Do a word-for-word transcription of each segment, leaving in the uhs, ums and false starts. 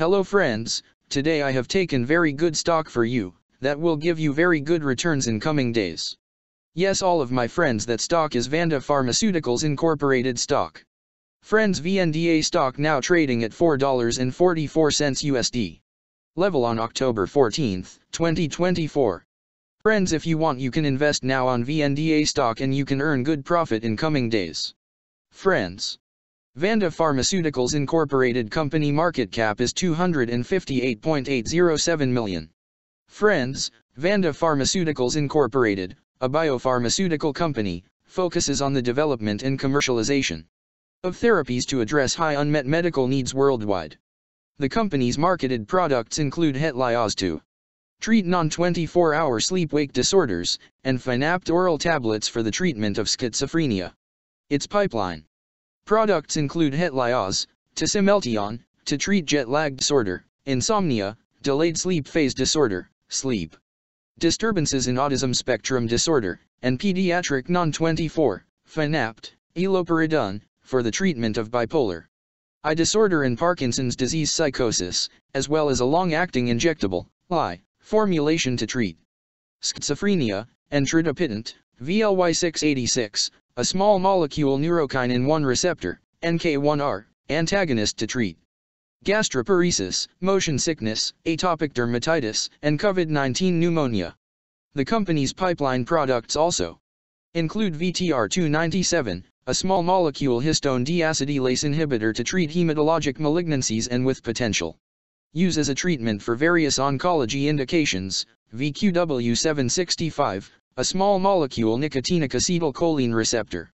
Hello friends, today I have taken very good stock for you, that will give you very good returns in coming days. Yes, all of my friends, that stock is Vanda Pharmaceuticals Incorporated stock. Friends, V N D A stock now trading at four dollars and forty-four cents U S D. Level on October fourteenth, twenty twenty-four. Friends, if you want you can invest now on V N D A stock and you can earn good profit in coming days. Friends, Vanda Pharmaceuticals Incorporated company market cap is two hundred fifty-eight point eight zero seven million. Friends, Vanda Pharmaceuticals Incorporated, a biopharmaceutical company, focuses on the development and commercialization of therapies to address high unmet medical needs worldwide. The company's marketed products include Hetlioz to treat non twenty-four hour sleep-wake disorders, and Fanapt oral tablets for the treatment of schizophrenia. Its pipeline products include Hetlioz, Tasimelteon, to treat jet lag disorder, insomnia, delayed sleep phase disorder, sleep disturbances in autism spectrum disorder, and pediatric non twenty-four, Fanapt, Iloperidone, for the treatment of bipolar I disorder and Parkinson's disease psychosis, as well as a long-acting injectable, I, formulation to treat schizophrenia, and Tradipitant, V L Y six eighty-six, a small molecule neurokinin one receptor, N K one R, antagonist to treat gastroparesis, motion sickness, atopic dermatitis, and COVID nineteen pneumonia. The company's pipeline products also include V T R two ninety-seven, a small molecule histone deacidylase inhibitor to treat hematologic malignancies and with potential use as a treatment for various oncology indications, V Q W seven sixty-five, a small molecule nicotinic acetylcholine receptor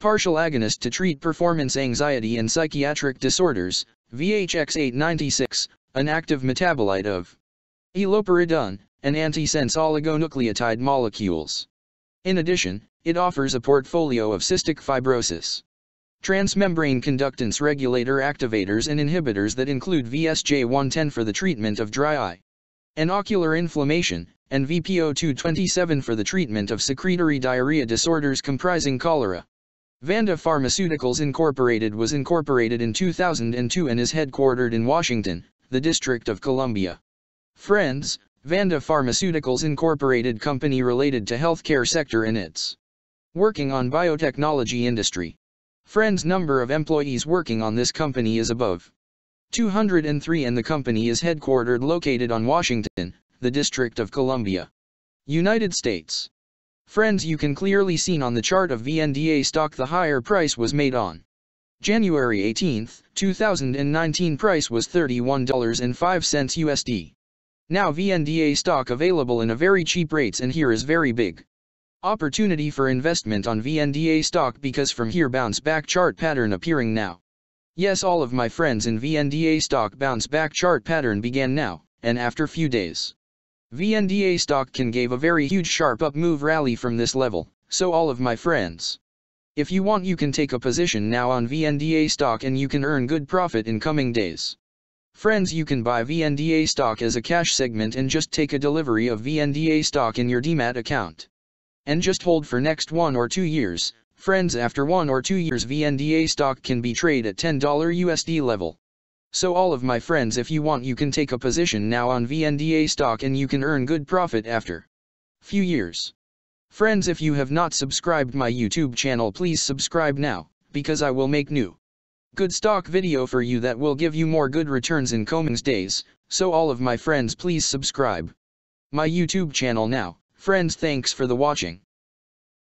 partial agonist to treat performance anxiety and psychiatric disorders, V H X eight ninety-six, an active metabolite of iloperidone, and antisense oligonucleotide molecules. In addition, it offers a portfolio of cystic fibrosis transmembrane conductance regulator activators and inhibitors that include V S J one ten for the treatment of dry eye and ocular inflammation, and V P O two twenty-seven for the treatment of secretory diarrhea disorders comprising cholera. Vanda Pharmaceuticals Incorporated was incorporated in two thousand two and is headquartered in Washington, the District of Columbia. Friends, Vanda Pharmaceuticals Incorporated company related to healthcare sector and its working on biotechnology industry. Friends, number of employees working on this company is above two hundred three, and the company is headquartered located on Washington, the District of Columbia, United States. Friends, you can clearly seen on the chart of V N D A stock the higher price was made on January eighteenth, two thousand nineteen. Price was thirty-one dollars and five cents U S D. Now V N D A stock available in a very cheap rates, and here is very big opportunity for investment on V N D A stock, because from here bounce back chart pattern appearing now. Yes, all of my friends, in V N D A stock bounce back chart pattern began now, and after few days V N D A stock can give a very huge sharp up move rally from this level. So all of my friends, if you want you can take a position now on V N D A stock and you can earn good profit in coming days. Friends, you can buy V N D A stock as a cash segment and just take a delivery of V N D A stock in your D M A T account and just hold for next one or two years. Friends, after one or two years V N D A stock can be traded at ten dollars U S D level. So all of my friends, if you want you can take a position now on V N D A stock and you can earn good profit after few years. Friends, if you have not subscribed my YouTube channel, please subscribe now, because I will make new good stock video for you that will give you more good returns in coming days. So all of my friends, please subscribe my YouTube channel now. Friends, thanks for the watching.